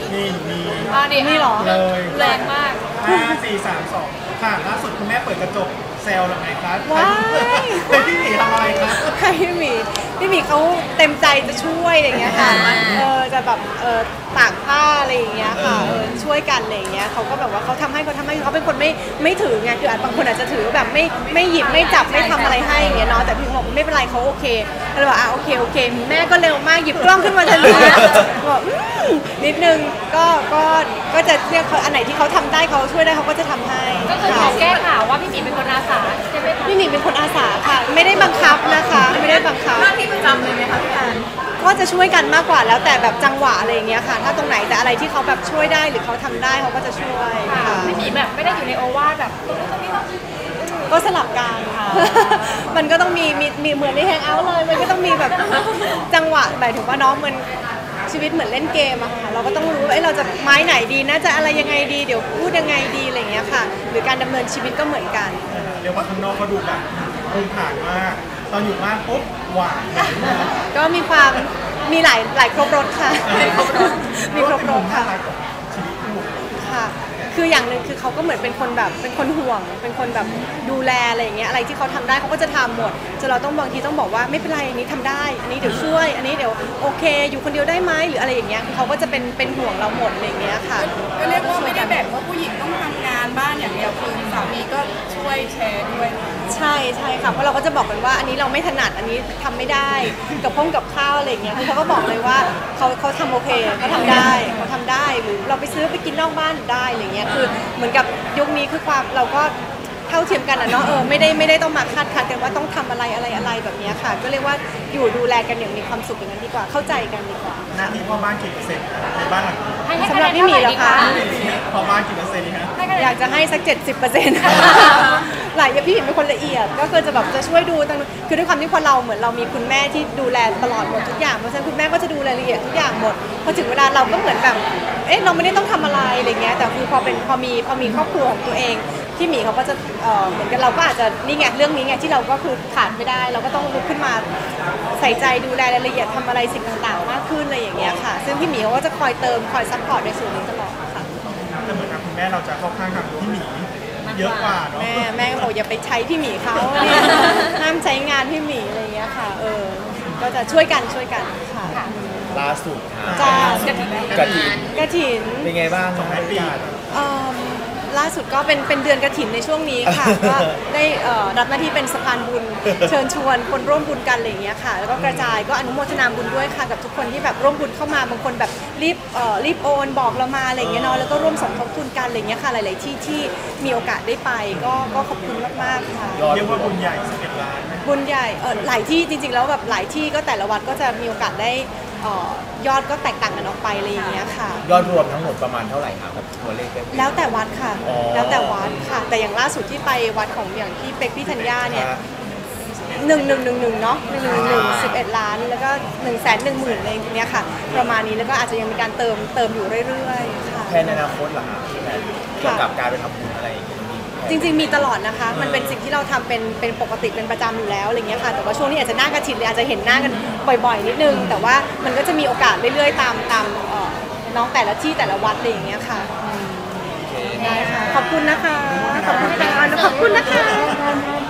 นี่นี่หรอเลยแรงมาก5 4 3 2ค่ะล่าสุดคุณแม่เปิดกระจกเซลล์หลังไหนคะพี่หมีทำอะไรคะพี่หมีเขาเต็มใจจะช่วยอย่างเงี้ยค่ะจะแบบตากผ้าอะไรอย่างเงี้ยค่ะช่วยกันอะไรอย่างเงี้ยเขาก็แบบว่าเขาทำให้เขาเป็นคนไม่ถือไงคืออาจบางคนอาจจะถือแบบไม่หยิบไม่จับไม่ทำอะไรให้อย่างเงี้ยเนาะแต่พี่บอกไม่เป็นไรเขาโอเคก็เลยบอกอ่ะโอเคแม่ก็เร็วมากหยิบกล้องขึ้นมาทันทีนะบอกนิดนึงก็จะเรียกเขาอันไหนที่เขาทำได้เขาช่วยได้เขาก็จะทำให้ก็คือขอแก้ข่าวว่าพี่หมีเป็นคนอาสาใช่ไหมคะพี่หมีเป็นคนอาสาค่ะไม่ได้บังคับนะคะไม่ได้บังคับที่ประจำเลยไหมคะพี่แอนก็จะช่วยกันมากกว่าแล้วแต่แบบจังหวะอะไรอย่างเงี้ยค่ะถ้าตรงไหนแต่อะไรที่เขาแบบช่วยได้หรือเขาทำได้เขาก็จะช่วยค่ะพี่หมีแบบไม่ได้อยู่ในโอวาทแบบก็สลับกันค่ะมันก็ต้องมีเหมือนในแฮงเอาท์เลยมันก็ต้องมีแบบจังหวะหมายถึงว่าน้องมันชีวิตเหมือนเล่นเกมอะค่ะเราก็ต้องรู้ว่าเราจะไม้ไหนดีน่าจะอะไรยังไงดีเดี๋ยวพูดยังไงดีอะไรอย่างเงี้ยค่ะหรือการดำเนินชีวิตก็เหมือนกันเรียกว่าข้างนอกก็ดูแบบภูมิฐานมากตอนอยู่บ้านปุ๊บหวานก็มีความมีหลายครบรสค่ะมีครบรสค่ะค่ะคืออย่างนึงคือเขาก็เหมือนเป็นคนแบบเป็นคนห่วงเป็นคนแบบดูแลอะไรอย่างเงี้ยอะไรที่เขาทำได้เขาก็จะทำหมดจนเราต้องบางทีต้องบอกว่าไม่เป็นไรอันนี้ทำได้อันนี้เดี๋ยวช่วยอันนี้เดี๋ยวโอเคอยู่คนเดียวได้ไหมหรืออะไรอย่างเงี้ยเขาก็จะเป็นห่วงเราหมดอะไรอย่างเงี้ยค่ะก็เรียกว่าไม่ได้แบบว่าผู้หญิงต้องทำงานบ้านอย่างเดียวคือสามีก็ช่วยแชร์ด้วยใช่ค่ะเพราะเราก็จะบอกกันว่าอันนี้เราไม่ถนัดอันนี้ทำไม่ได้กับข้าวอะไรอย่างเงี้ยเขาก็บอกเลยว่าเขาทำโอเคเขาทำได้เขาทำได้หรือเราไปซื้อไปกินนอกบ้านได้อะไรเงี้ยคือเหมือนกับยุคนี้คือความเราก็เท่าเทียมกันอ่ะเนาะไม่ได้ต้องมาคาดคันกันว่าต้องทำอะไรแบบนี้ค่ะก็เรียกว่าอยู่ดูแลกันอย่างมีความสุขอย่างนั้นดีกว่าเข้าใจกันดีกว่าหน้าที่พ่อบ้านกี่เปอร์เซ็นต์ในบ้านหลังนี้สำหรับพี่หมีเหรอคะพ่อบ้านกี่เปอร์เซ็นต์คะอยากจะให้สัก 70% หลายพี่หมีเป็นคนละเอียดก็คือจะแบบจะช่วยดูตรงคือด้วยความที่พอเราเหมือนเรามีคุณแม่ที่ดูแลตลอดหมดทุกอย่างเพราะฉะนั้นคุณแม่ก็จะดูรายละเอียดทุกอย่างหมดพอถึงเวลาเราก็เหมือนแบบเราไม่ได้ต้องทำอะไรอะไรเงี้ยแต่คือพอมีครอบครัวของตัวเองที่หมีเขาก็จะเหมือนกันเราก็อาจจะนี่ไงเรื่องนี้ไงที่เราก็คือขาดไม่ได้เราก็ต้องลุกขึ้นมาใส่ใจดูแลรายละเอียดทำอะไรสิ่งต่างๆมากขึ้นอะไรอย่างเงี้ยค่ะซึ่งพี่หมีเขาก็จะคอยเติมคอยซัพพอร์ตในส่วนนี้ตลอดค่ะแต่เหมือนกับคุณแม่เราจะเข้าข้างกับพี่หมีเยอะกว่าเนาะแม่ก็บอกอย่าไปใช้พี่หมีเขาห้ามใช้งานพี่หมีอะไรอย่างเงี้ยค่ะก็จะช่วยกันค่ะล่าสุดกฐินเป็นไงบ้างของปีล่าสุดก็เป็นเดือนกฐินในช่วงนี้ค่ะก็ได้รับหน้าที่เป็นสะพานบุญเชิญชวนคนร่วมบุญกันอะไรอย่างเงี้ยค่ะแล้วก็กระจายก็อนุโมทนาบุญด้วยค่ะกับทุกคนที่แบบร่วมบุญเข้ามาบางคนแบบรีบโอนบอกเรามาอะไรอย่างเงี้ยเนาะแล้วก็ร่วมสมทบทุนกันอะไรอย่างเงี้ยค่ะหลายๆที่ที่มีโอกาสได้ไปก็ขอบคุณมากๆค่ะเรียกว่าบุญใหญ่11 ล้านบุญใหญ่หลายที่จริงๆแล้วแบบหลายที่ก็แต่ละวัดก็จะมีโอกาสได้ยอดก็แตกต่างกันออกไปอะไรอย่างเงี้ยค่ะยอดรวมทั้งหมดประมาณเท่าไหร่ครับตัวเลขแล้วแต่วัดค่ะแล้วแต่วัดค่ะแต่อย่างล่าสุดที่ไปวัดของอย่างที่เป็กพี่ธัญญาเนี่ย1111เนาะ11 ล้านแล้วก็110,000อะไรอย่างเงี้ยค่ะประมาณนี้แล้วก็อาจจะยังมีการเติมอยู่เรื่อยๆค่ะแค่ในอนาคตเหรอคะเกี่ยวกับการไปทำบุญอะไรจริงๆมีตลอดนะคะมันเป็นสิ่งที่เราทำเป็นปกติเป็นประจำอยู่แล้วอะไรเงี้ยค่ะแต่ว่าช่วงนี้อาจจะหน้ากระถิ่นเลยอาจจะเห็นหน้ากันบ่อยๆนิดนึงแต่ว่ามันก็จะมีโอกาสเรื่อยๆตามน้องแต่ละที่แต่ละวัดอะไรอย่างเงี้ยค่ะได้ค่ะขอบคุณนะคะขอบคุณนะคะ